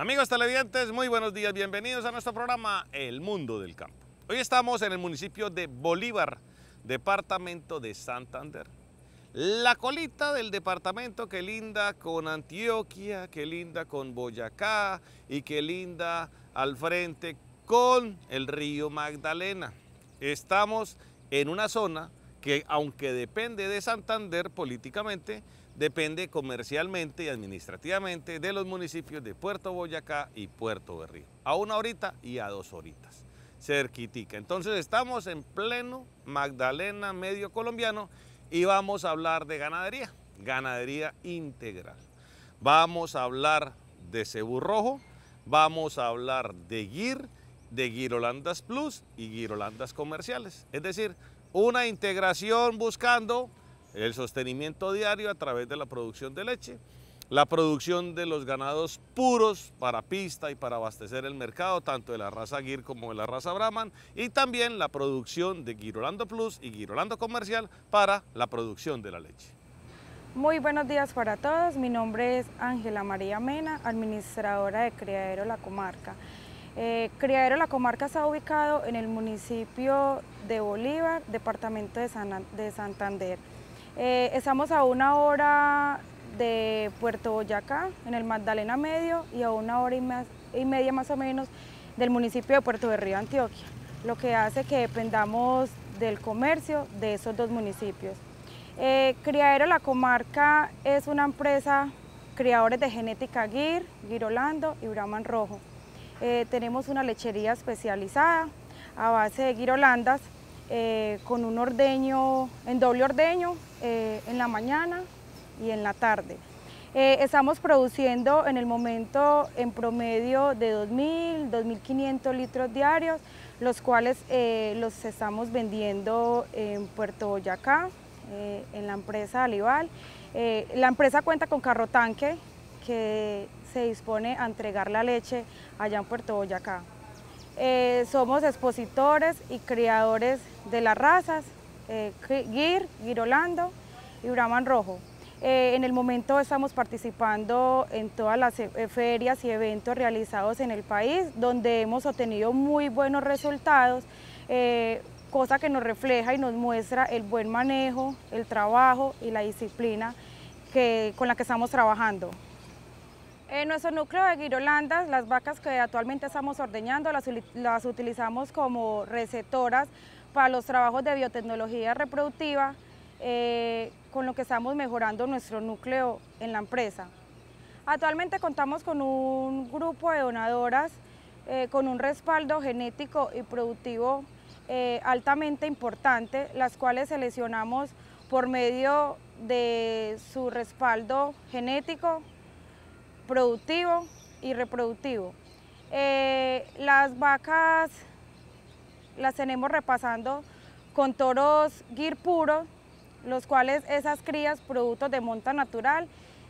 Amigos televidentes, muy buenos días, bienvenidos a nuestro programa El Mundo del Campo. Hoy estamos en el municipio de Bolívar, departamento de Santander. La colita del departamento que linda con Antioquia, que linda con Boyacá y que linda al frente con el río Magdalena. Estamos en una zona que, aunque depende de Santander políticamente, depende comercialmente y administrativamente de los municipios de Puerto Boyacá y Puerto Berrío, a 1 horita y a 2 horitas, cerquitica. Entonces estamos en pleno Magdalena Medio colombiano y vamos a hablar de ganadería, ganadería integral. Vamos a hablar de cebú rojo, vamos a hablar de Gyr, de Gyrolandas Plus y Gyrolandas comerciales. Es decir, una integración buscando el sostenimiento diario a través de la producción de leche, la producción de los ganados puros para pista y para abastecer el mercado, tanto de la raza Gyr como de la raza Brahman, y también la producción de Gyrolando Plus y Gyrolando Comercial para la producción de la leche. Muy buenos días para todos, mi nombre es Ángela María Mena, administradora de Criadero La Comarca. Criadero La Comarca está ubicado en el municipio de Bolívar, departamento de Santander. Estamos a 1 hora de Puerto Boyacá, en el Magdalena Medio, y a 1 hora y media más o menos del municipio de Puerto Berrío, Antioquia, lo que hace que dependamos del comercio de esos dos municipios. Criadero La Comarca es una empresa criadores de genética Gyr, Gyrolando y Brahman Rojo. Tenemos una lechería especializada a base de Gyrolandas, con un ordeño, en doble ordeño, en la mañana y en la tarde. Estamos produciendo en el momento en promedio de 2.000, 2.500 litros diarios, los cuales los estamos vendiendo en Puerto Boyacá, en la empresa Alival. La empresa cuenta con carrotanque que se dispone a entregar la leche allá en Puerto Boyacá. Somos expositores y criadores de las razas Gyr, Gyrolando y Brahman Rojo. En el momento estamos participando en todas las ferias y eventos realizados en el país, donde hemos obtenido muy buenos resultados, cosa que nos refleja y nos muestra el buen manejo, el trabajo y la disciplina con la que estamos trabajando. En nuestro núcleo de Gyrolandas, las vacas que actualmente estamos ordeñando las utilizamos como receptoras para los trabajos de biotecnología reproductiva, con lo que estamos mejorando nuestro núcleo en la empresa. Actualmente contamos con un grupo de donadoras con un respaldo genético y productivo altamente importante, las cuales seleccionamos por medio de su respaldo genético, productivo y reproductivo. Las vacas las tenemos repasando con toros Gyr puros, los cuales esas crías, productos de monta natural,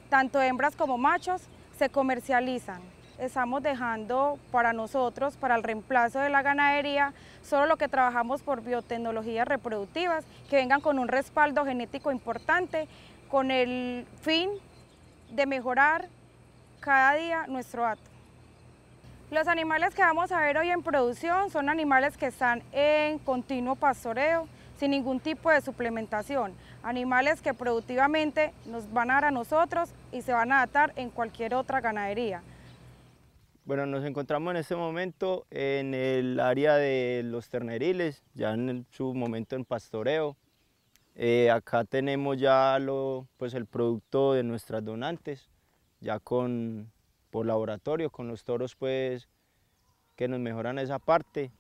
tanto hembras como machos, se comercializan. Estamos dejando para nosotros, para el reemplazo de la ganadería, solo lo que trabajamos por biotecnologías reproductivas, que vengan con un respaldo genético importante, con el fin de mejorar cada día nuestro hato. Los animales que vamos a ver hoy en producción son animales que están en continuo pastoreo, sin ningún tipo de suplementación, animales que productivamente nos van a dar a nosotros y se van a adaptar en cualquier otra ganadería. Bueno, nos encontramos en este momento en el área de los terneriles, ya en su momento en pastoreo. Acá tenemos ya el producto de nuestras donantes, ya por laboratorio, con los toros pues que nos mejoran esa parte.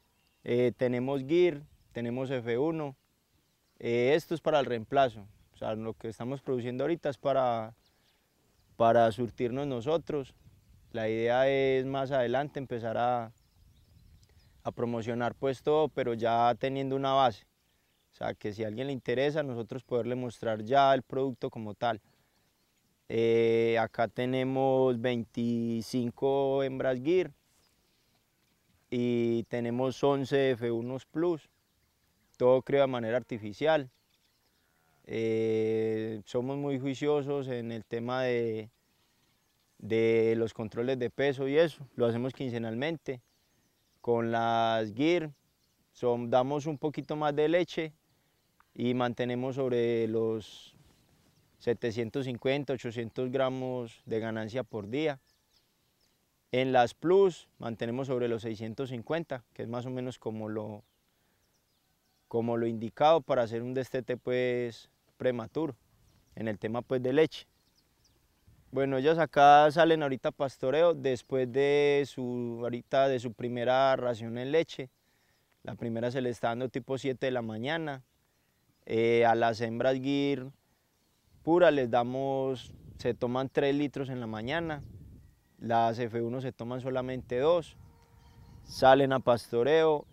Tenemos Gyr, tenemos F1, esto es para el reemplazo, o sea, lo que estamos produciendo ahorita es para surtirnos nosotros. La idea es más adelante empezar a promocionar pues todo, pero ya teniendo una base, o sea, que si a alguien le interesa, nosotros poderle mostrar ya el producto como tal. Acá tenemos 25 hembras Gyr y tenemos 11 F1 Plus, todo creo de manera artificial. Somos muy juiciosos en el tema de los controles de peso y eso, lo hacemos quincenalmente. Con las Gyr damos un poquito más de leche y mantenemos sobre los 750, 800 gramos de ganancia por día. En las Plus mantenemos sobre los 650, que es más o menos como lo indicado para hacer un destete pues prematuro en el tema pues de leche. Bueno, ellas acá salen ahorita a pastoreo después de su primera ración en leche. La primera se le está dando tipo 7 de la mañana. A las hembras Gyr puras les damos, se toman 3 litros en la mañana. Las F1 se toman solamente 2. Salen a pastoreo.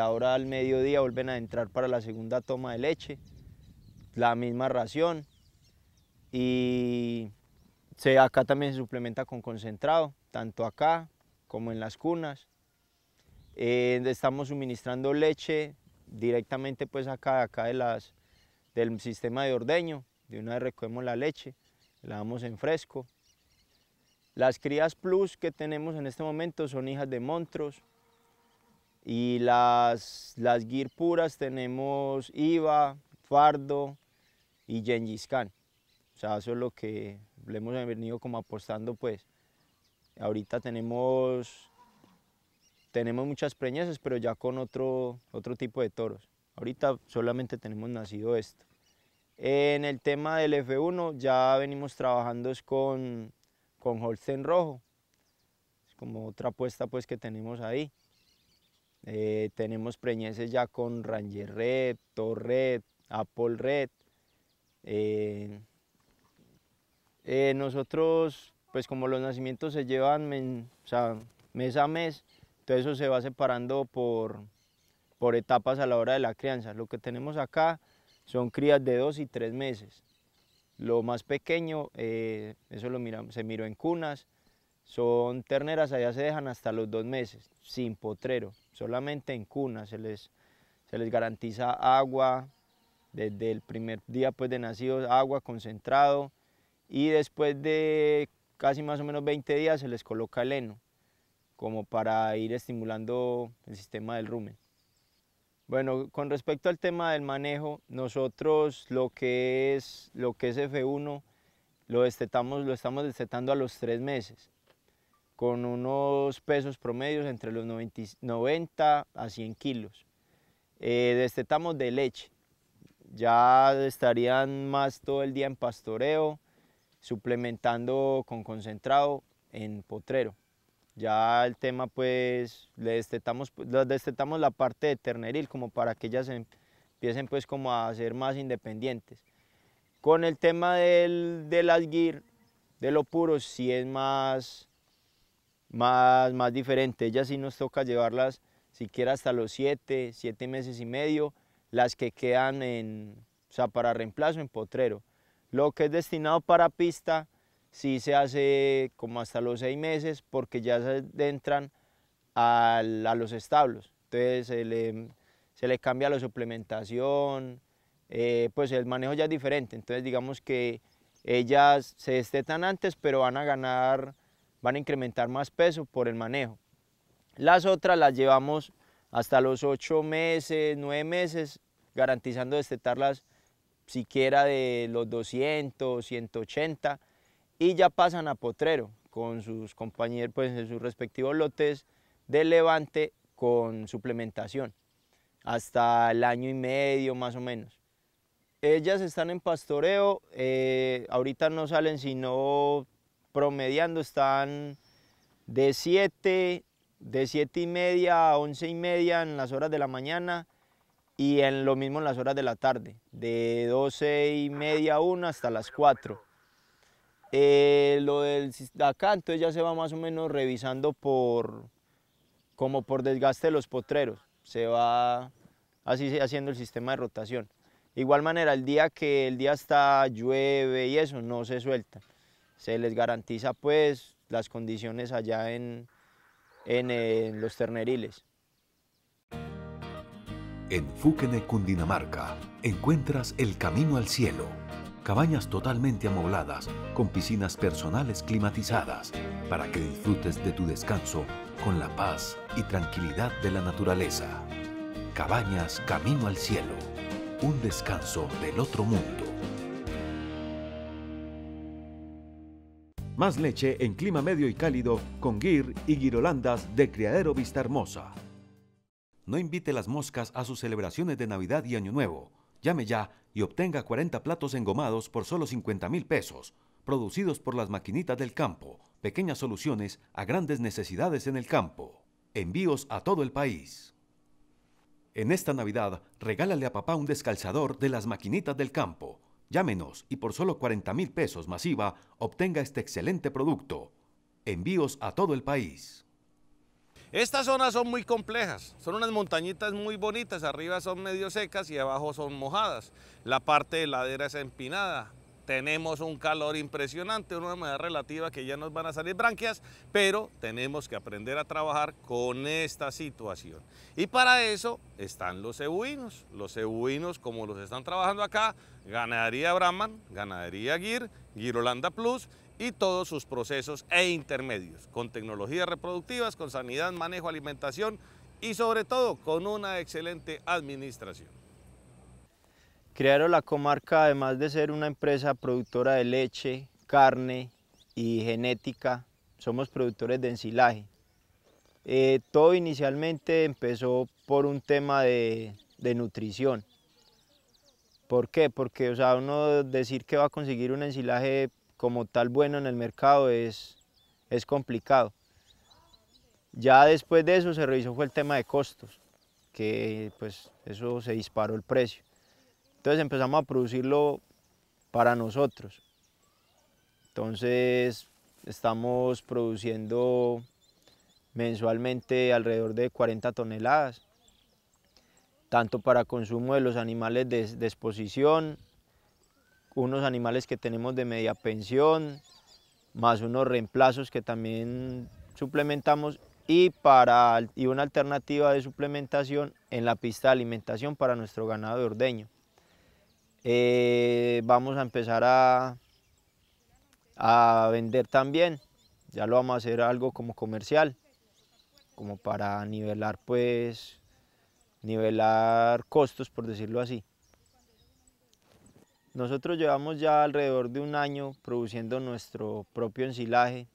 Ahora al mediodía vuelven a entrar para la segunda toma de leche. La misma ración. Y acá también se suplementa con concentrado, tanto acá como en las cunas. Estamos suministrando leche directamente pues acá del sistema de ordeño. De una vez recogemos la leche, la damos en fresco. Las crías Plus que tenemos en este momento son hijas de monstruos. Y las Gyr puras tenemos Iva, Fardo y Gengis Khan. O sea, eso es lo que le hemos venido como apostando pues. Ahorita tenemos muchas preñeces, pero ya con otro tipo de toros. Ahorita solamente tenemos nacido esto. En el tema del F1 ya venimos trabajando con Holstein rojo. Es como otra apuesta pues que tenemos ahí. Tenemos preñeces ya con Ranger Red, Tor Red, Apple Red. Nosotros, pues como los nacimientos se llevan mes a mes, todo eso se va separando por etapas a la hora de la crianza. Lo que tenemos acá son crías de 2 y 3 meses. Lo más pequeño, eso se miró en cunas, son terneras, allá se dejan hasta los 2 meses, sin potrero, solamente en cunas. Se les garantiza agua, desde el primer día pues, de nacidos, agua, concentrado, y después de casi más o menos 20 días se les coloca el heno, como para ir estimulando el sistema del rumen. Bueno, con respecto al tema del manejo, nosotros lo que es F1 lo estamos destetando a los 3 meses, con unos pesos promedios entre los 90 a 100 kilos. Destetamos de leche, ya estarían más todo el día en pastoreo, suplementando con concentrado en potrero. Ya el tema pues, les destetamos la parte de terneril como para que ellas empiecen pues como a ser más independientes. Con el tema de las Gyr, de lo puro, sí es más diferente. Ellas sí nos toca llevarlas siquiera hasta los 7 meses y medio, las que quedan para reemplazo en potrero. Lo que es destinado para pista, sí se hace como hasta los 6 meses porque ya se adentran a los establos. Entonces se le cambia la suplementación, pues el manejo ya es diferente. Entonces digamos que ellas se destetan antes, pero van a incrementar más peso por el manejo. Las otras las llevamos hasta los 8 meses, 9 meses, garantizando destetarlas siquiera de los 200, 180, y ya pasan a potrero con sus compañeros pues, en sus respectivos lotes de levante con suplementación, hasta el año y medio más o menos. Ellas están en pastoreo, ahorita no salen sino promediando, están de 7 y media a 11 y media en las horas de la mañana y en lo mismo en las horas de la tarde, de 12 y media a 1 hasta las 4. Lo del acá entonces ya se va más o menos revisando por desgaste de los potreros, se va así haciendo el sistema de rotación. Igual manera el día está llueve y eso no se suelta, se les garantiza pues las condiciones allá en los terneriles. En Fuquene, Cundinamarca, encuentras el camino al cielo. cabañas totalmente amobladas con piscinas personales climatizadas para que disfrutes de tu descanso con la paz y tranquilidad de la naturaleza. Cabañas Camino al Cielo, un descanso del otro mundo. Más leche en clima medio y cálido con Gyr y Gyrolandas de Criadero Vista Hermosa. No invite las moscas a sus celebraciones de Navidad y Año Nuevo. Llame ya y obtenga 40 platos engomados por solo 50.000 pesos, producidos por las maquinitas del campo. Pequeñas soluciones a grandes necesidades en el campo. Envíos a todo el país. En esta Navidad, regálale a papá un descalzador de las maquinitas del campo. Llámenos y por solo 40.000 pesos más IVA obtenga este excelente producto. Envíos a todo el país. Estas zonas son muy complejas, son unas montañitas muy bonitas, arriba son medio secas y abajo son mojadas. La parte de ladera es empinada, tenemos un calor impresionante, una humedad relativa que ya nos van a salir branquias, pero tenemos que aprender a trabajar con esta situación. Y para eso están los cebuinos. Los cebuinos, como los están trabajando acá, ganadería Brahman, ganadería Gyr, Gyrolanda Plus y todos sus procesos e intermedios, con tecnologías reproductivas, con sanidad, manejo, alimentación y sobre todo con una excelente administración. Criadero La Comarca, además de ser una empresa productora de leche, carne y genética, somos productores de ensilaje. Todo inicialmente empezó por un tema de nutrición. ¿Por qué? Porque uno decir que va a conseguir un ensilaje como tal bueno en el mercado es complicado. Ya después de eso se revisó fue el tema de costos, que pues eso se disparó el precio. Entonces empezamos a producirlo para nosotros. Entonces estamos produciendo mensualmente alrededor de 40 toneladas, tanto para consumo de los animales de exposición, unos animales que tenemos de media pensión, más unos reemplazos que también suplementamos y una alternativa de suplementación en la pista de alimentación para nuestro ganado de ordeño. Vamos a empezar a vender también, ya lo vamos a hacer algo como comercial, como para nivelar, pues, nivelar costos, por decirlo así. Nosotros llevamos ya alrededor de un año produciendo nuestro propio ensilaje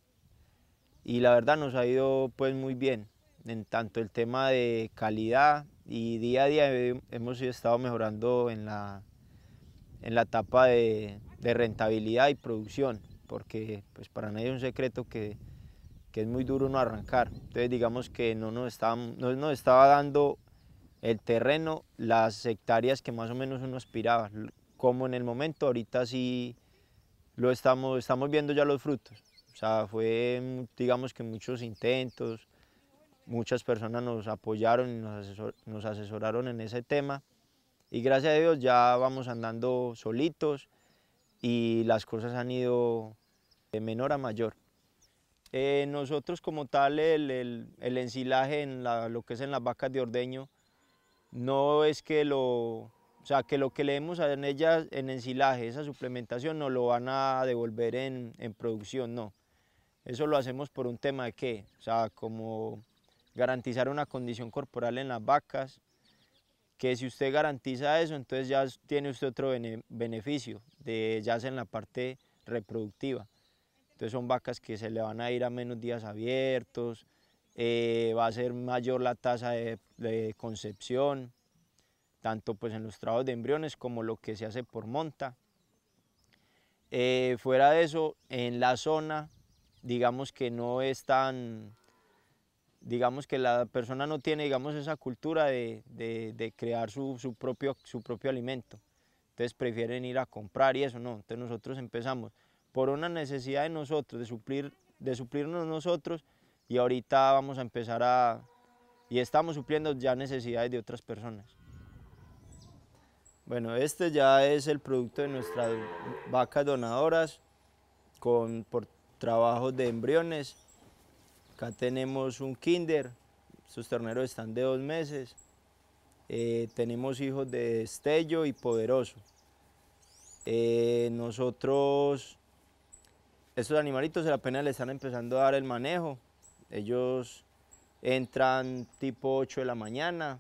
y la verdad nos ha ido pues muy bien, en tanto el tema de calidad y día a día hemos estado mejorando en la etapa de rentabilidad y producción, porque pues para nadie es un secreto que es muy duro no arrancar. Entonces digamos que no nos estaba dando el terreno las hectáreas que más o menos uno aspiraba, como en el momento. Ahorita sí lo estamos viendo ya los frutos. O sea, fue digamos que muchos intentos, muchas personas nos apoyaron y nos asesoraron en ese tema. Y gracias a Dios ya vamos andando solitos y las cosas han ido de menor a mayor. Nosotros como tal el ensilaje lo que es en las vacas de ordeño, no es que lo que leemos en ellas en ensilaje, esa suplementación no lo van a devolver en producción, no. Eso lo hacemos por un tema de qué, como garantizar una condición corporal en las vacas, que si usted garantiza eso, entonces ya tiene usted otro beneficio, ya sea en la parte reproductiva. Entonces son vacas que se le van a ir a menos días abiertos, va a ser mayor la tasa de concepción, tanto pues en los trabajos de embriones como lo que se hace por monta. Fuera de eso, en la zona, digamos que no es tan... Digamos que la persona no tiene, digamos, esa cultura de crear su propio alimento. Entonces prefieren ir a comprar y eso no. Entonces nosotros empezamos por una necesidad de nosotros, de suplirnos nosotros, y ahorita vamos a empezar y estamos supliendo ya necesidades de otras personas. Bueno, este ya es el producto de nuestras vacas donadoras por trabajos de embriones. Acá tenemos un kinder, sus terneros están de 2 meses, tenemos hijos de destello y poderoso. Nosotros, estos animalitos apenas le están empezando a dar el manejo. Ellos entran tipo 8 de la mañana,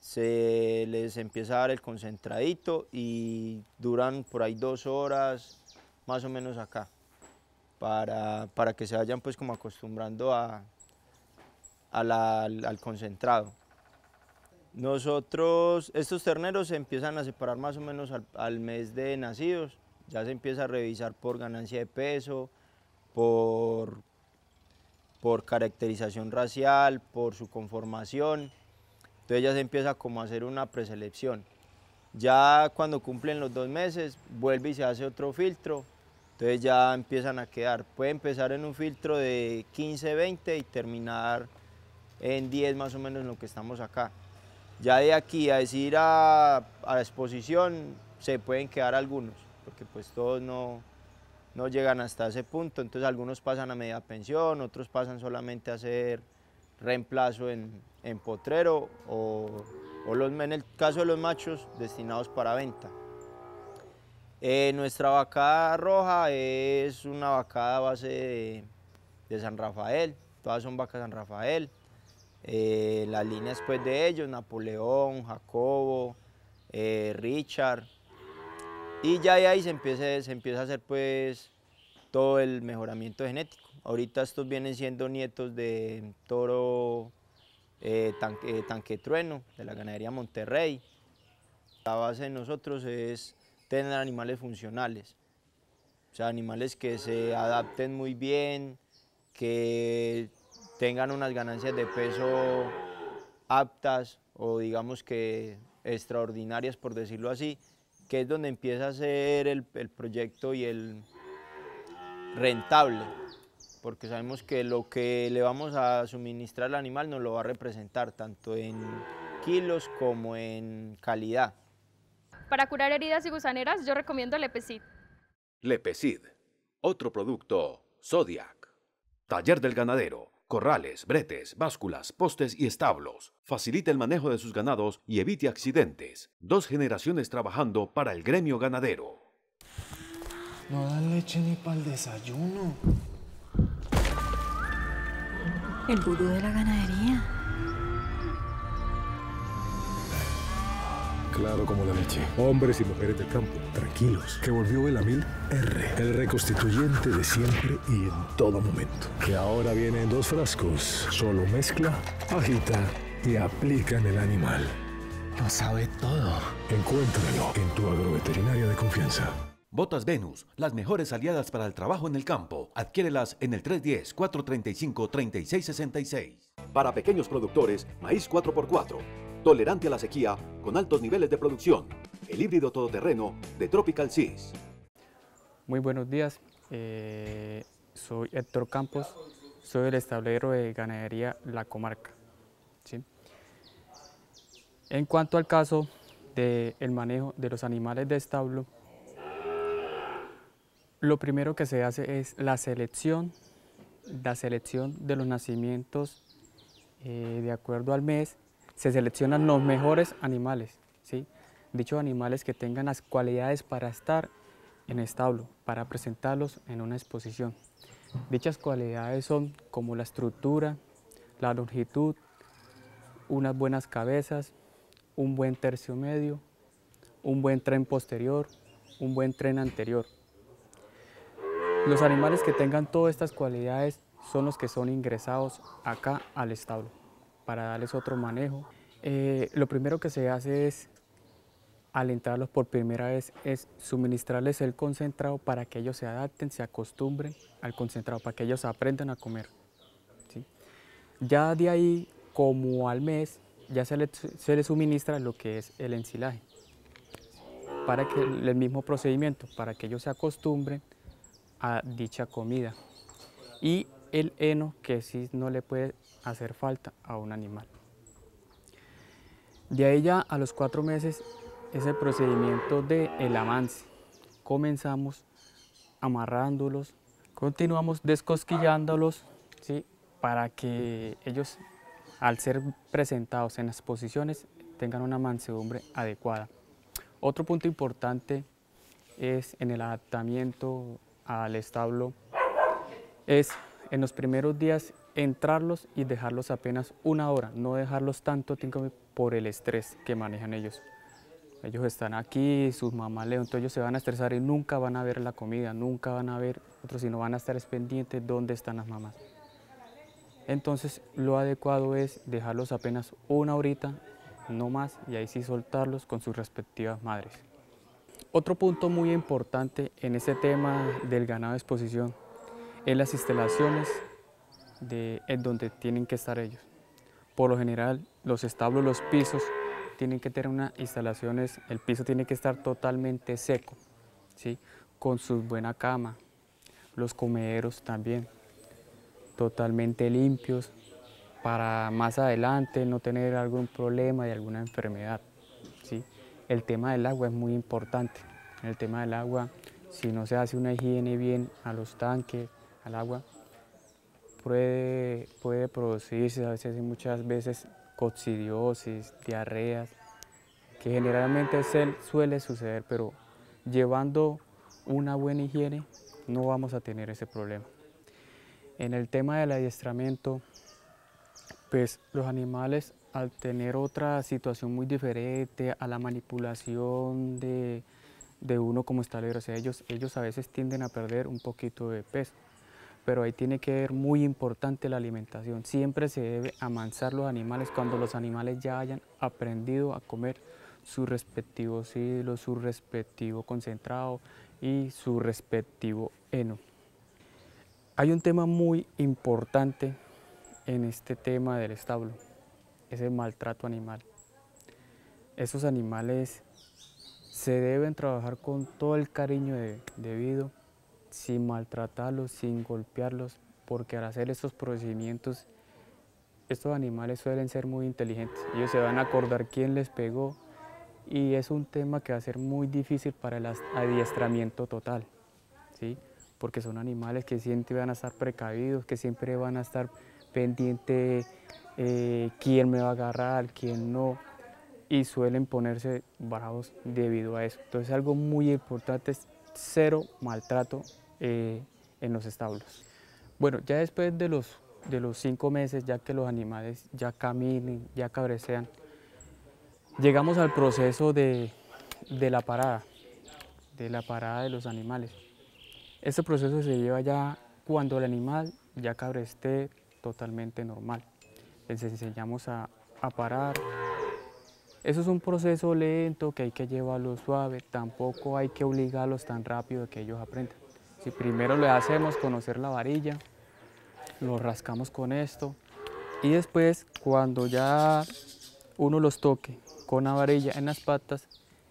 se les empieza a dar el concentradito y duran por ahí 2 horas más o menos acá, para que se vayan pues como acostumbrando al concentrado. Nosotros, estos terneros se empiezan a separar más o menos al mes de nacidos, ya se empieza a revisar por ganancia de peso, por caracterización racial, por su conformación. Entonces ya se empieza como a hacer una preselección. Ya cuando cumplen los 2 meses, vuelve y se hace otro filtro, entonces ya empiezan a quedar. Puede empezar en un filtro de 15, 20 y terminar en 10 más o menos en lo que estamos acá. Ya de aquí a decir a la exposición se pueden quedar algunos, porque pues todos no llegan hasta ese punto, entonces algunos pasan a media pensión, otros pasan solamente a hacer reemplazo en potrero o en el caso de los machos destinados para venta. Nuestra vacada roja es una vacada a base de San Rafael, todas son vacas San Rafael. Las líneas pues de ellos, Napoleón, Jacobo, Richard, y ya de ahí se empieza a hacer pues todo el mejoramiento genético. Ahorita estos vienen siendo nietos de toro tanquetrueno, de la ganadería Monterrey. La base de nosotros es tener animales funcionales, o sea, animales que se adapten muy bien, que tengan unas ganancias de peso aptas o digamos que extraordinarias, por decirlo así, que es donde empieza a ser el proyecto y el rentable, porque sabemos que lo que le vamos a suministrar al animal nos lo va a representar tanto en kilos como en calidad. Para curar heridas y gusaneras yo recomiendo Lepecid. Lepecid, otro producto Zodiac. Taller del ganadero, corrales, bretes, básculas, postes y establos. Facilita el manejo de sus ganados y evite accidentes. 2 generaciones trabajando para el gremio ganadero. No dan leche ni para el desayuno. El gurú de la ganadería. Claro como la leche. Hombres y mujeres del campo, tranquilos, que volvió el AMIL R, el reconstituyente de siempre y en todo momento. Que ahora viene en 2 frascos, solo mezcla, agita y aplica en el animal. Lo sabe todo. Encuéntralo en tu agroveterinaria de confianza. Botas Venus, las mejores aliadas para el trabajo en el campo. Adquiérelas en el 310-435-3666. Para pequeños productores, maíz 4x4. Tolerante a la sequía, con altos niveles de producción. El híbrido todoterreno de Tropical Seas. Muy buenos días, soy Héctor Campos, soy el establero de ganadería La Comarca. ¿Sí? En cuanto al caso del manejo de los animales de establo, lo primero que se hace es la selección de los nacimientos de acuerdo al mes. Se seleccionan los mejores animales, ¿sí? Dichos animales que tengan las cualidades para estar en establo, para presentarlos en una exposición. Dichas cualidades son como la estructura, la longitud, unas buenas cabezas, un buen tercio medio, un buen tren posterior, un buen tren anterior. Los animales que tengan todas estas cualidades son los que son ingresados acá al establo, para darles otro manejo. Lo primero que se hace es alentarlos por primera vez, es suministrarles el concentrado para que ellos se adapten, se acostumbren al concentrado, para que ellos aprendan a comer. ¿Sí? Ya de ahí, como al mes, ya se les suministra lo que es el ensilaje, para que el mismo procedimiento, para que ellos se acostumbren a dicha comida. Y el heno, que sí no le puede hacer falta a un animal. De ahí ya a los 4 meses es el procedimiento del avance. Comenzamos amarrándolos, continuamos descosquillándolos, ¿sí? Para que ellos, al ser presentados en las posiciones, tengan una mansedumbre adecuada. Otro punto importante es en el adaptamiento al establo, es en los primeros días entrarlos y dejarlos apenas una hora, no dejarlos tanto tiempo por el estrés que manejan ellos. Ellos están aquí, sus mamaleos, entonces ellos se van a estresar y nunca van a ver la comida, nunca van a ver otros, sino van a estar pendientes dónde están las mamás. Entonces lo adecuado es dejarlos apenas una horita, no más, y ahí sí soltarlos con sus respectivas madres. Otro punto muy importante en este tema del ganado de exposición es las instalaciones en donde tienen que estar ellos. Por lo general, los establos, los pisos, tienen que tener unas instalaciones, el piso tiene que estar totalmente seco, ¿sí? Con su buena cama, los comederos también, totalmente limpios, para más adelante no tener algún problema de alguna enfermedad, ¿sí? El tema del agua es muy importante, en el tema del agua, si no se hace una higiene bien a los tanques, al agua, puede producirse a veces, muchas veces, coccidiosis, diarreas, que generalmente suele suceder, pero llevando una buena higiene no vamos a tener ese problema. En el tema del adiestramiento, pues los animales al tener otra situación muy diferente a la manipulación de uno como estalero, o sea, ellos a veces tienden a perder un poquito de peso. Pero ahí tiene que ver muy importante la alimentación. Siempre se debe amansar los animales cuando los animales ya hayan aprendido a comer su respectivo silo, su respectivo concentrado y su respectivo heno. Hay un tema muy importante en este tema del establo, es el maltrato animal. Esos animales se deben trabajar con todo el cariño debido, sin maltratarlos, sin golpearlos, porque al hacer estos procedimientos, estos animales suelen ser muy inteligentes. Ellos se van a acordar quién les pegó y es un tema que va a ser muy difícil para el adiestramiento total, ¿sí? Porque son animales que siempre van a estar precavidos, que siempre van a estar pendientes quién me va a agarrar, quién no, y suelen ponerse bravos debido a eso. Entonces algo muy importante es cero maltrato en los establos. Bueno, ya después de los 5 meses, ya que los animales ya caminen, ya cabrecean, llegamos al proceso de la parada de los animales. Este proceso se lleva ya cuando el animal ya cabreste totalmente normal. Les enseñamos a parar. Eso es un proceso lento que hay que llevarlo suave, tampoco hay que obligarlos tan rápido que ellos aprendan. Si primero le hacemos conocer la varilla, lo rascamos con esto y después cuando ya uno los toque con la varilla en las patas,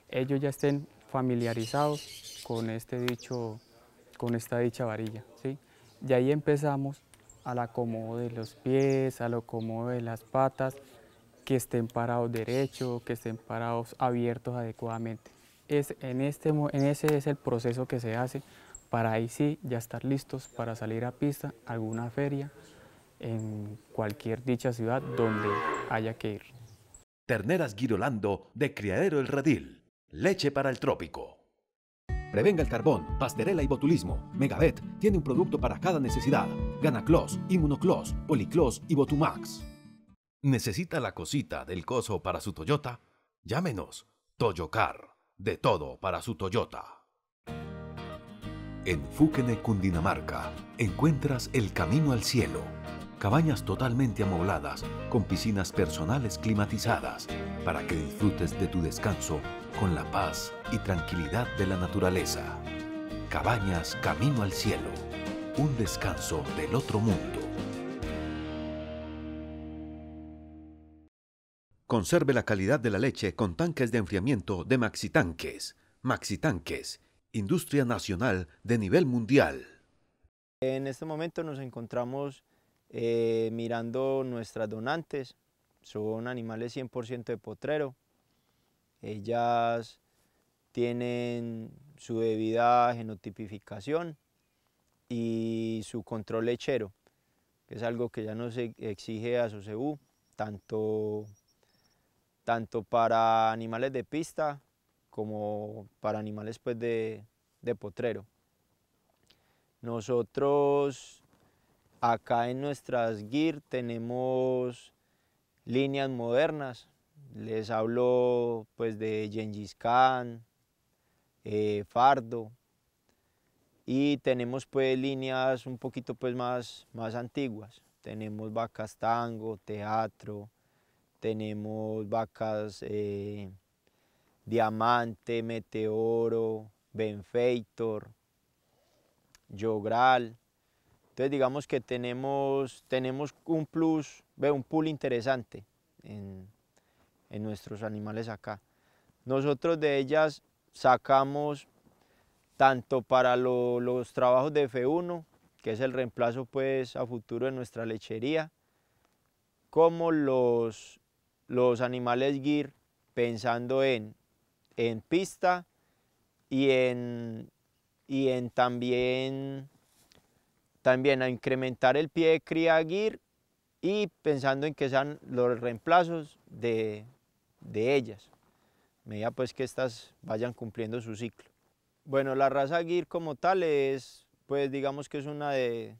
ellos ya estén familiarizados con esta dicha varilla, ¿sí? Y ahí empezamos al acomodo de los pies, al acomodo de las patas, que estén parados derechos, que estén parados abiertos adecuadamente. Ese es el proceso que se hace para ahí sí ya estar listos para salir a pista, a alguna feria, en cualquier dicha ciudad donde haya que ir. Terneras Gyrolando de Criadero El Redil. Leche para el trópico. Prevenga el carbón, pasterela y botulismo. Megavet tiene un producto para cada necesidad. Ganacloss, Inmunocloss, Policloss y Botumax. ¿Necesita la cosita del coso para su Toyota? Llámenos. Toyocar. De todo para su Toyota. En Fúquene, Cundinamarca, encuentras el camino al cielo. Cabañas totalmente amobladas, con piscinas personales climatizadas, para que disfrutes de tu descanso con la paz y tranquilidad de la naturaleza. Cabañas Camino al Cielo. Un descanso del otro mundo. Conserve la calidad de la leche con tanques de enfriamiento de Maxitanques. Maxitanques, industria nacional de nivel mundial. En este momento nos encontramos mirando nuestras donantes. Son animales 100% de potrero. Ellas tienen su debida genotipificación y su control lechero, que es algo que ya nos exige a Soceú, tanto para animales de pista como para animales pues, de, de potrero. Nosotros acá en nuestras Gyr tenemos líneas modernas. Les hablo pues de Gengis Khan, Fardo, y tenemos pues líneas un poquito pues más antiguas. Tenemos vacas tango, teatro, tenemos vacas diamante, meteoro, benfeitor, yogral. Entonces digamos que tenemos un plus, un pool interesante en nuestros animales acá. Nosotros de ellas sacamos tanto para los trabajos de F1, que es el reemplazo pues a futuro de nuestra lechería, como los animales Gyr, pensando en pista y en también a incrementar el pie de cría Gyr, y pensando en que sean los reemplazos de ellas, a medida pues que estas vayan cumpliendo su ciclo. Bueno, la raza Gyr como tal es, pues digamos que es una de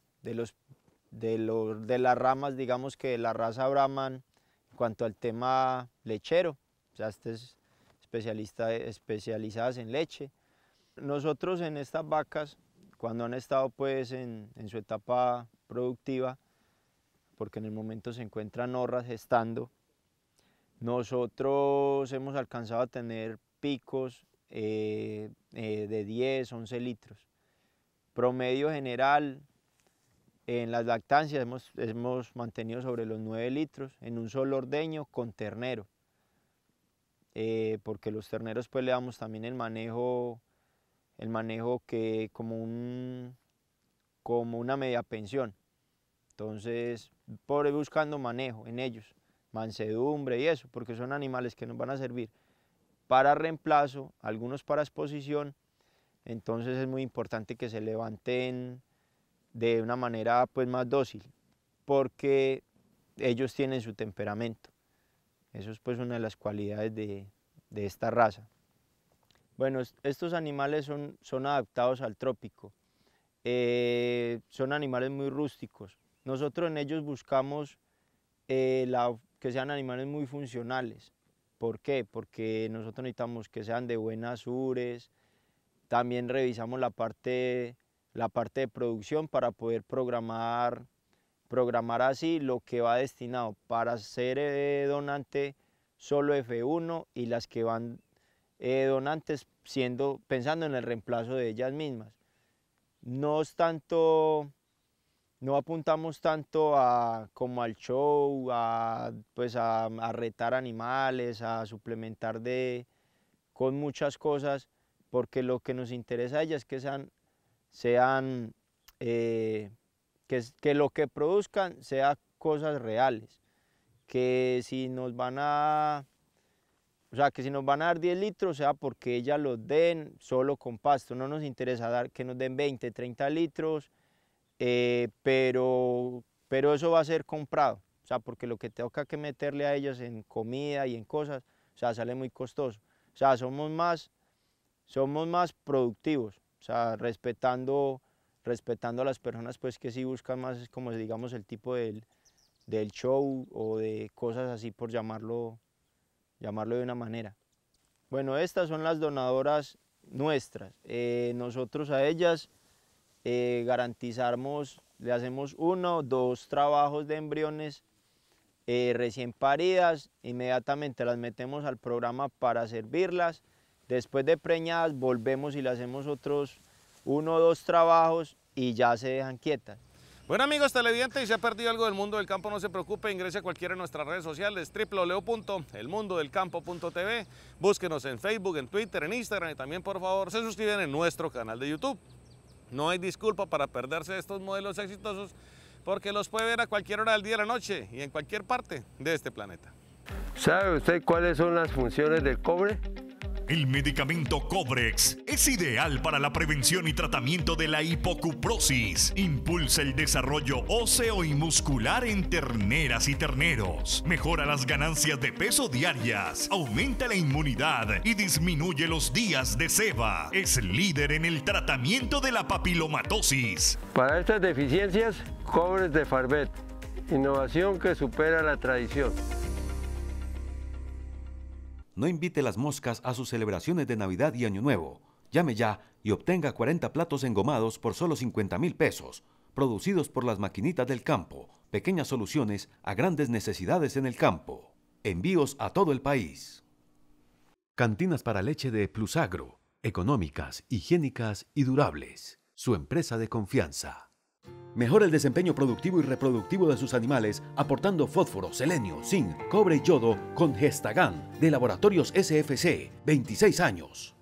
las ramas, digamos que la raza Brahman en cuanto al tema lechero, o sea, este es especializadas en leche. Nosotros en estas vacas, cuando han estado pues en su etapa productiva, porque en el momento se encuentran horras gestando, nosotros hemos alcanzado a tener picos de 10, 11 litros. Promedio general, en las lactancias hemos mantenido sobre los 9 litros en un solo ordeño con ternero, porque los terneros pues le damos también el manejo que como una media pensión. Entonces, por ir buscando manejo en ellos, mansedumbre y eso, porque son animales que nos van a servir para reemplazo, algunos para exposición. Entonces es muy importante que se levanten de una manera pues más dócil, porque ellos tienen su temperamento. Eso es pues una de las cualidades de esta raza. Bueno, estos animales son adaptados al trópico, son animales muy rústicos. Nosotros en ellos buscamos que sean animales muy funcionales. ¿Por qué? Porque nosotros necesitamos que sean de buenas ures. También revisamos la parte de producción para poder programar así lo que va destinado para ser donante solo F1 y las que van donantes pensando en el reemplazo de ellas mismas. No apuntamos tanto como al show, a retar animales, a suplementar con muchas cosas, porque lo que nos interesa a ellas es que lo que produzcan sea cosas reales, que si nos van a dar 10 litros sea porque ellas los den solo con pasto. No nos interesa que nos den 20, 30 litros, pero eso va a ser comprado, o sea, porque lo que toca que meterle a ellas en comida y en cosas, o sea, sale muy costoso. O sea, somos más productivos, o sea, respetando a las personas pues que sí buscan más, es como digamos el tipo del show o de cosas así, por llamarlo de una manera. Bueno, estas son las donadoras nuestras. Nosotros a ellas le hacemos 1 o 2 trabajos de embriones recién paridas, inmediatamente las metemos al programa para servirlas. Después de preñadas volvemos y le hacemos otros 1 o 2 trabajos y ya se dejan quietas. Bueno, amigos televidentes, si se ha perdido algo del Mundo del Campo, no se preocupe, ingrese a cualquiera de nuestras redes sociales, www.elmundodelcampo.tv, búsquenos en Facebook, en Twitter, en Instagram, y también por favor se suscriben en nuestro canal de YouTube. No hay disculpa para perderse estos modelos exitosos, porque los puede ver a cualquier hora del día, de la noche y en cualquier parte de este planeta. ¿Sabe usted cuáles son las funciones del cobre? El medicamento Cobrex es ideal para la prevención y tratamiento de la hipocuprosis. Impulsa el desarrollo óseo y muscular en terneras y terneros. Mejora las ganancias de peso diarias. Aumenta la inmunidad y disminuye los días de seba. Es líder en el tratamiento de la papilomatosis. Para estas deficiencias, Cobrex de Farvet. Innovación que supera la tradición. No invite las moscas a sus celebraciones de Navidad y Año Nuevo. Llame ya y obtenga 40 platos engomados por solo 50.000 pesos, producidos por las maquinitas del campo. Pequeñas soluciones a grandes necesidades en el campo. Envíos a todo el país. Cantinas para leche de Plusagro. Económicas, higiénicas y durables. Su empresa de confianza. Mejora el desempeño productivo y reproductivo de sus animales aportando fósforo, selenio, zinc, cobre y yodo con Gestagan de Laboratorios SFC, 26 años.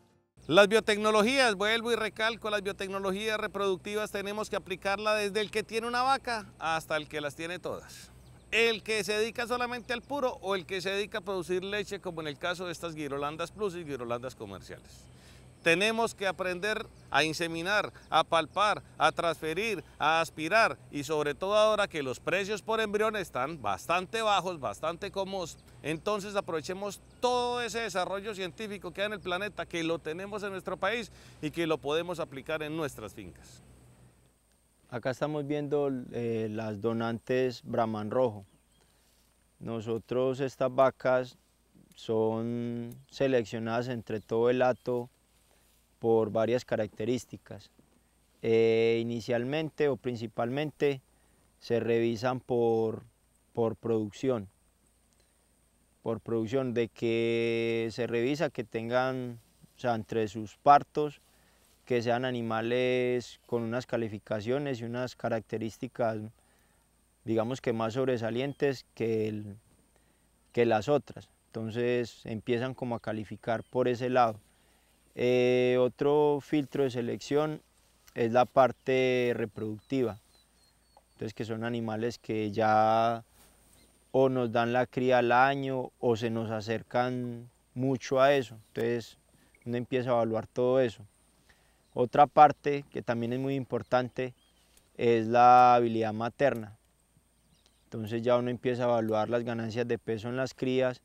Las biotecnologías, vuelvo y recalco, las biotecnologías reproductivas tenemos que aplicarla desde el que tiene una vaca hasta el que las tiene todas. El que se dedica solamente al puro o el que se dedica a producir leche, como en el caso de estas Gyrolandas Plus y Gyrolandas comerciales. Tenemos que aprender a inseminar, a palpar, a transferir, a aspirar y sobre todo ahora que los precios por embrión están bastante bajos, bastante cómodos. Entonces aprovechemos todo ese desarrollo científico que hay en el planeta, que lo tenemos en nuestro país y que lo podemos aplicar en nuestras fincas. Acá estamos viendo las donantes Brahman rojo. Nosotros estas vacas son seleccionadas entre todo el hato por varias características. Inicialmente o principalmente se revisan por producción de que se revisa que tengan, o sea, entre sus partos, que sean animales con unas calificaciones y unas características, digamos que más sobresalientes que las otras. Entonces empiezan como a calificar por ese lado. Otro filtro de selección es la parte reproductiva, entonces que son animales que ya o nos dan la cría al año o se nos acercan mucho a eso, entonces uno empieza a evaluar todo eso. Otra parte que también es muy importante es la habilidad materna, entonces ya uno empieza a evaluar las ganancias de peso en las crías,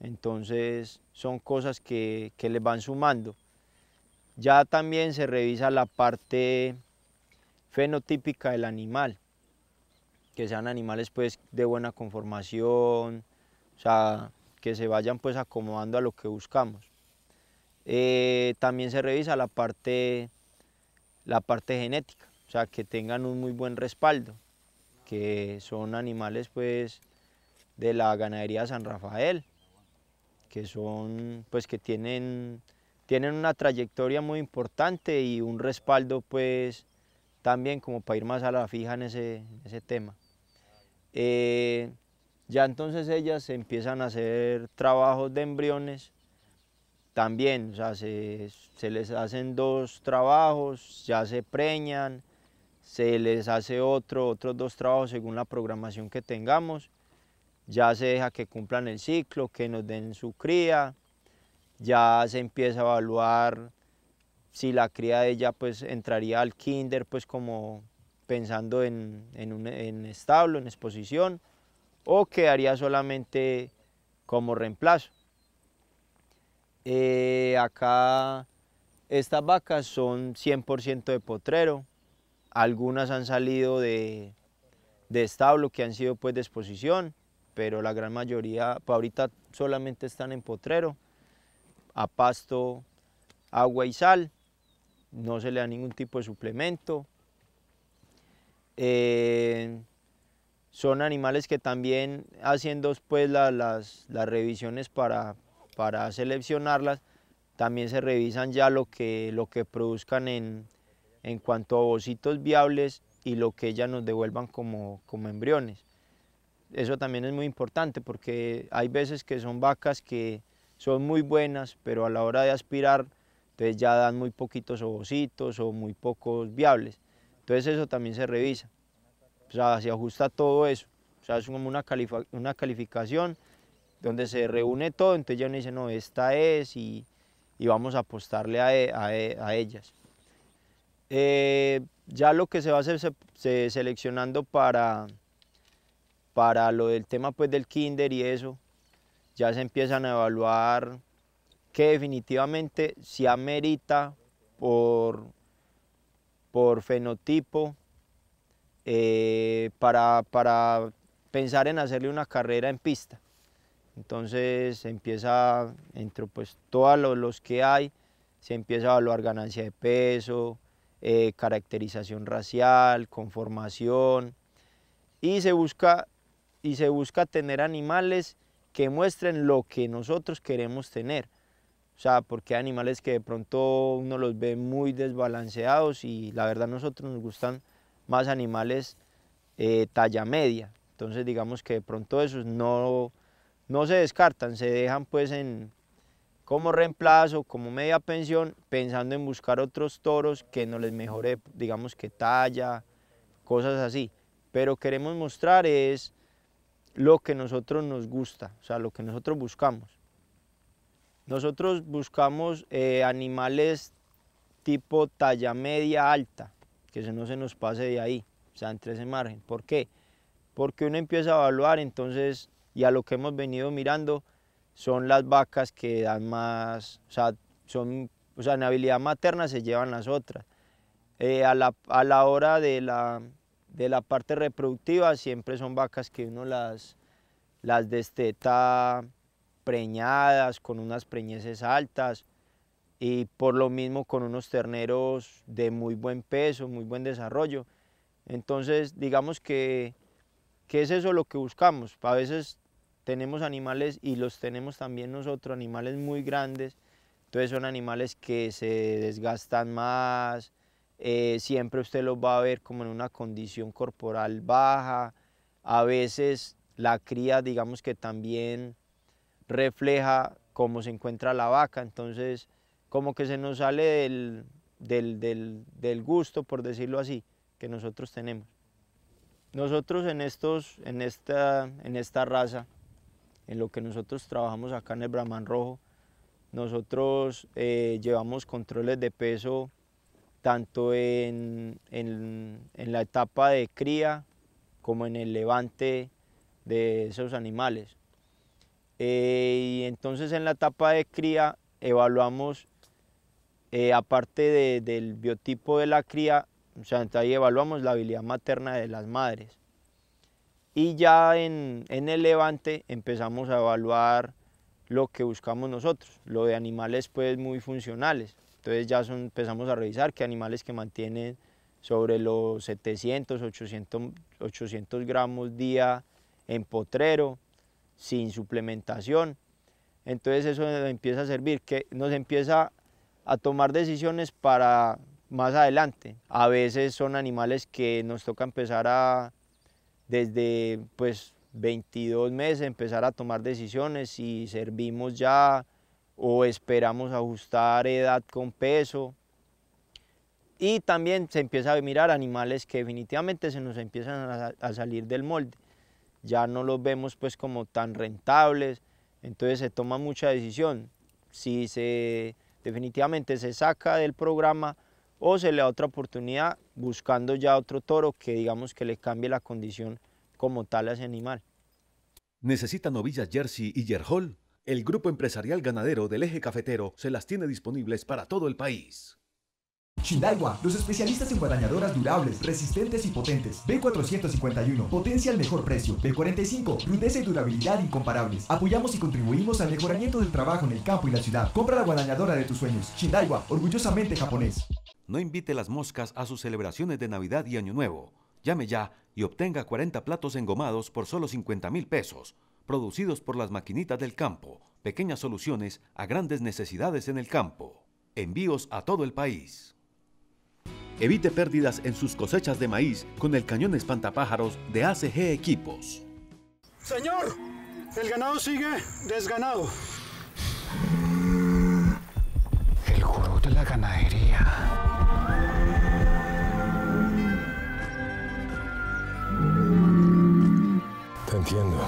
entonces son cosas que les van sumando. Ya también se revisa la parte fenotípica del animal, que sean animales pues de buena conformación, o sea, que se vayan pues acomodando a lo que buscamos. También se revisa la parte genética, o sea, que tengan un muy buen respaldo, que son animales pues de la ganadería San Rafael, que son pues que tienen una trayectoria muy importante y un respaldo pues también como para ir más a la fija en ese tema. Ya entonces ellas empiezan a hacer trabajos de embriones también, o sea, se les hacen dos trabajos, ya se preñan, se les hace otros dos trabajos según la programación que tengamos. Ya se deja que cumplan el ciclo, que nos den su cría, ya se empieza a evaluar si la cría de ella pues entraría al kinder pues como pensando en establo, en exposición, o quedaría solamente como reemplazo. Acá estas vacas son 100% de potrero, algunas han salido de establo que han sido pues de exposición, pero la gran mayoría pues ahorita solamente están en potrero, a pasto, agua y sal, no se le da ningún tipo de suplemento. Son animales que también haciendo pues las revisiones para seleccionarlas, también se revisan ya lo que produzcan en cuanto a ovocitos viables y lo que ellas nos devuelvan como embriones. Eso también es muy importante porque hay veces que son vacas que son muy buenas, pero a la hora de aspirar, entonces ya dan muy poquitos ovocitos o muy pocos viables. Entonces eso también se revisa, o sea, se ajusta todo eso. O sea, es como una calificación donde se reúne todo, entonces ya uno dice, no, esta es, y y vamos a apostarle a ellas. Ya lo que se va a hacer seleccionando para lo del tema pues del kinder y eso, ya se empiezan a evaluar que definitivamente se amerita por fenotipo para pensar en hacerle una carrera en pista. Entonces empieza, entre pues todos los que hay, se empieza a evaluar ganancia de peso, caracterización racial, conformación, y se busca tener animales que muestren lo que nosotros queremos tener. O sea, porque hay animales que de pronto uno los ve muy desbalanceados y la verdad a nosotros nos gustan más animales talla media. Entonces digamos que de pronto esos no se descartan, se dejan pues en, como reemplazo, como media pensión, pensando en buscar otros toros que nos les mejore, digamos que talla, cosas así. Pero queremos mostrar es lo que nosotros nos gusta, o sea, lo que nosotros buscamos. Nosotros buscamos animales tipo talla media alta, que no se nos pase de ahí, o sea, entre ese margen. ¿Por qué? Porque uno empieza a evaluar, entonces, y a lo que hemos venido mirando, son las vacas que dan más, o sea, en habilidad materna se llevan las otras. A la hora de la parte reproductiva siempre son vacas que uno las desteta preñadas, con unas preñeces altas y por lo mismo con unos terneros de muy buen peso, muy buen desarrollo. Entonces digamos que es eso lo que buscamos. A veces tenemos animales y los tenemos también nosotros, animales muy grandes, entonces son animales que se desgastan más. Siempre usted los va a ver como en una condición corporal baja. A veces la cría, digamos que también refleja cómo se encuentra la vaca, entonces como que se nos sale del gusto, por decirlo así, que nosotros tenemos. Nosotros en esta raza, en lo que nosotros trabajamos acá en el Brahman Rojo, nosotros llevamos controles de peso tanto en la etapa de cría como en el levante de esos animales. Y entonces en la etapa de cría evaluamos, aparte del biotipo de la cría, o sea, ahí evaluamos la habilidad materna de las madres. Y ya en el levante empezamos a evaluar lo que buscamos nosotros, lo de animales pues muy funcionales. Entonces ya empezamos a revisar que animales que mantienen sobre los 700, 800 gramos día en potrero, sin suplementación. Entonces eso nos empieza a servir, que nos empieza a tomar decisiones para más adelante. A veces son animales que nos toca empezar a, desde pues 22 meses, empezar a tomar decisiones si servimos ya o esperamos ajustar edad con peso. Y también se empieza a mirar animales que definitivamente se nos empiezan a salir del molde, ya no los vemos pues como tan rentables, entonces se toma mucha decisión, si definitivamente se saca del programa o se le da otra oportunidad buscando ya otro toro que digamos que le cambie la condición como tal a ese animal. ¿Necesitan novillas jersey y yerhol? El grupo empresarial ganadero del eje cafetero se las tiene disponibles para todo el país. Shindaiwa, los especialistas en guadañadoras durables, resistentes y potentes. B451, potencia al mejor precio. B45, rudeza y durabilidad incomparables. Apoyamos y contribuimos al mejoramiento del trabajo en el campo y la ciudad. Compra la guadañadora de tus sueños. Shindaiwa, orgullosamente japonés. No invite las moscas a sus celebraciones de Navidad y Año Nuevo. Llame ya y obtenga 40 platos engomados por solo 50.000 pesos. Producidos por las maquinitas del campo. Pequeñas soluciones a grandes necesidades en el campo. Envíos a todo el país. Evite pérdidas en sus cosechas de maíz con el cañón espantapájaros de ACG Equipos. Señor, el ganado sigue desganado. El gurú de la ganadería. Te entiendo.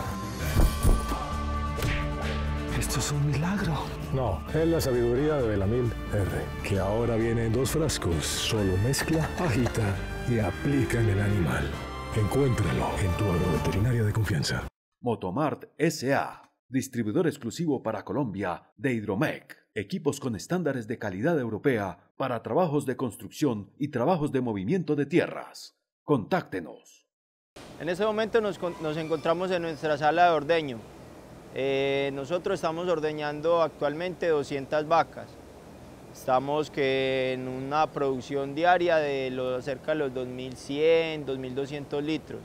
Esto es un milagro. milagro. No, es la sabiduría de la AMIL R, que ahora viene en 2 frascos. Solo mezcla, agita y aplica en el animal. Encuéntralo en tu agroveterinaria de confianza. Motomart S.A., distribuidor exclusivo para Colombia de Hidromec. Equipos con estándares de calidad europea para trabajos de construcción y trabajos de movimiento de tierras. Contáctenos. En este momento nos encontramos en nuestra sala de ordeño. Nosotros estamos ordeñando actualmente 200 vacas. Estamos en una producción diaria de cerca de los 2.100, 2.200 litros.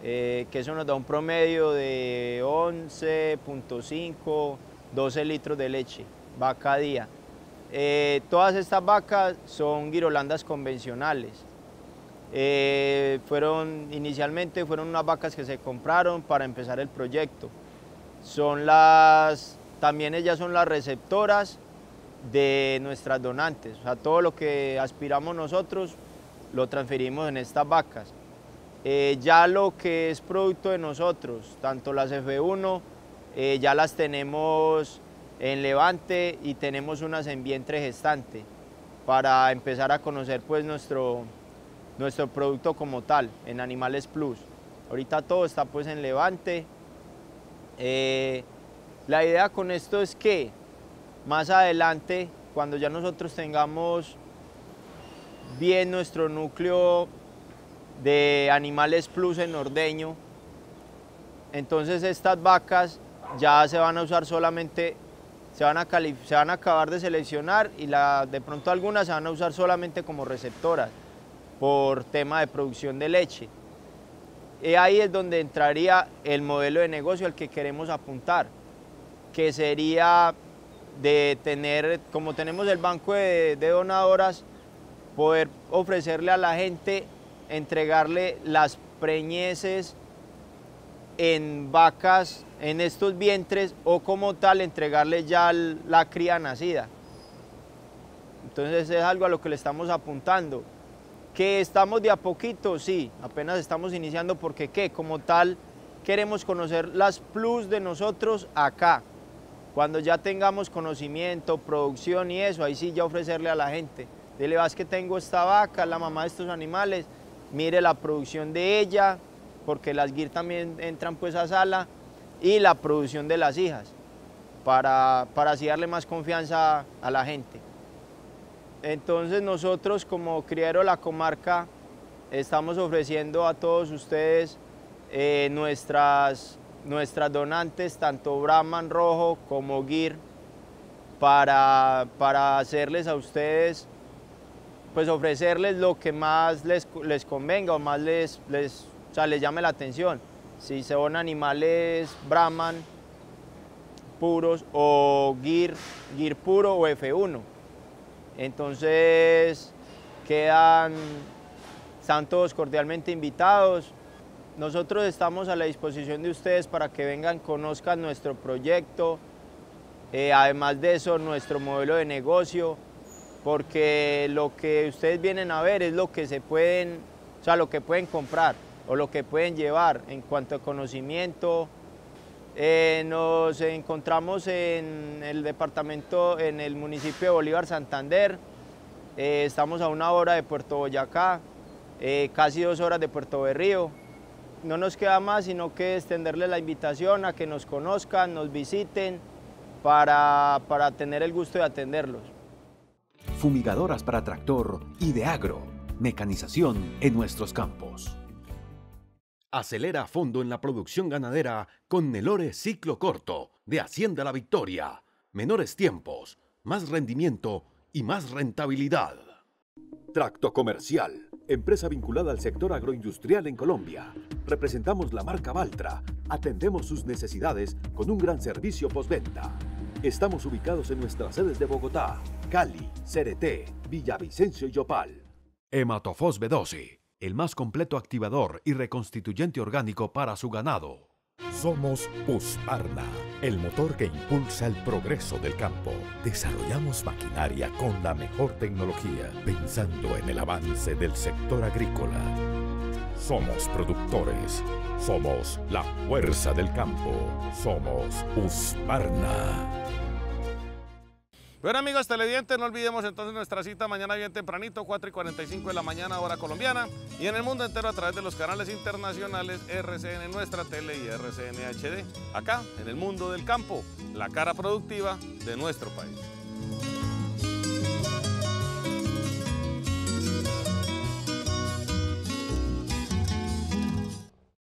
Que eso nos da un promedio de 11.5, 12 litros de leche, vaca a día. Todas estas vacas son gyrolandas convencionales. Inicialmente fueron unas vacas que se compraron para empezar el proyecto. También ellas son las receptoras de nuestras donantes. O sea, todo lo que aspiramos nosotros lo transferimos en estas vacas. Ya lo que es producto de nosotros, tanto las F1, ya las tenemos en levante y tenemos unas en vientre gestante para empezar a conocer nuestro producto como tal en Animales Plus. Ahorita todo está en levante. La idea con esto es que más adelante, cuando ya nosotros tengamos bien nuestro núcleo de Animales Plus en ordeño, entonces estas vacas ya se van a usar solamente, se van a acabar de seleccionar y de pronto algunas se van a usar solamente como receptoras por tema de producción de leche. Y ahí es donde entraría el modelo de negocio al que queremos apuntar, que sería de tener, como tenemos el banco de donadoras, poder ofrecerle a la gente, entregarle las preñeces en vacas, en estos vientres, o como tal entregarle ya la cría nacida. Entonces es algo a lo que le estamos apuntando. ¿Que estamos de a poquito? Sí, apenas estamos iniciando porque como tal queremos conocer las plus de nosotros acá. Cuando ya tengamos conocimiento, producción y eso, ahí sí ya ofrecerle a la gente. Dile, vas que tengo esta vaca, la mamá de estos animales, mire la producción de ella, porque las Gyr también entran a sala, y la producción de las hijas, para así darle más confianza a la gente. Entonces nosotros como Criadero La Comarca estamos ofreciendo a todos ustedes nuestras donantes, tanto Brahman rojo como Gyr, para hacerles a ustedes, ofrecerles lo que más les convenga o más les llame la atención. Si son animales Brahman puros o Gyr puro o F1. Entonces están todos cordialmente invitados. Nosotros estamos a la disposición de ustedes para que vengan, conozcan nuestro proyecto, además de eso nuestro modelo de negocio, porque lo que ustedes vienen a ver es lo que lo que pueden comprar o lo que pueden llevar en cuanto a conocimiento. Nos encontramos en el departamento, en el municipio de Bolívar, Santander. Estamos a 1 hora de Puerto Boyacá, casi 2 horas de Puerto Berrío. No nos queda más sino que extenderles la invitación a que nos conozcan, nos visiten, para tener el gusto de atenderlos. Fumigadoras para tractor y de agro, mecanización en nuestros campos. Acelera a fondo en la producción ganadera con Nelore Ciclo Corto de Hacienda La Victoria. Menores tiempos, más rendimiento y más rentabilidad. Tracto Comercial, empresa vinculada al sector agroindustrial en Colombia. Representamos la marca Valtra, atendemos sus necesidades con un gran servicio postventa. Estamos ubicados en nuestras sedes de Bogotá, Cali, Cereté, Villavicencio y Yopal. Hematofos B12, el más completo activador y reconstituyente orgánico para su ganado. Somos Usparna, el motor que impulsa el progreso del campo. Desarrollamos maquinaria con la mejor tecnología, pensando en el avance del sector agrícola. Somos productores, somos la fuerza del campo, somos Usparna. Bueno, amigos televidentes, no olvidemos entonces nuestra cita mañana bien tempranito, 4:45 de la mañana, hora colombiana, y en el mundo entero a través de los canales internacionales RCN Nuestra Tele y RCN HD, acá en el mundo del campo, la cara productiva de nuestro país.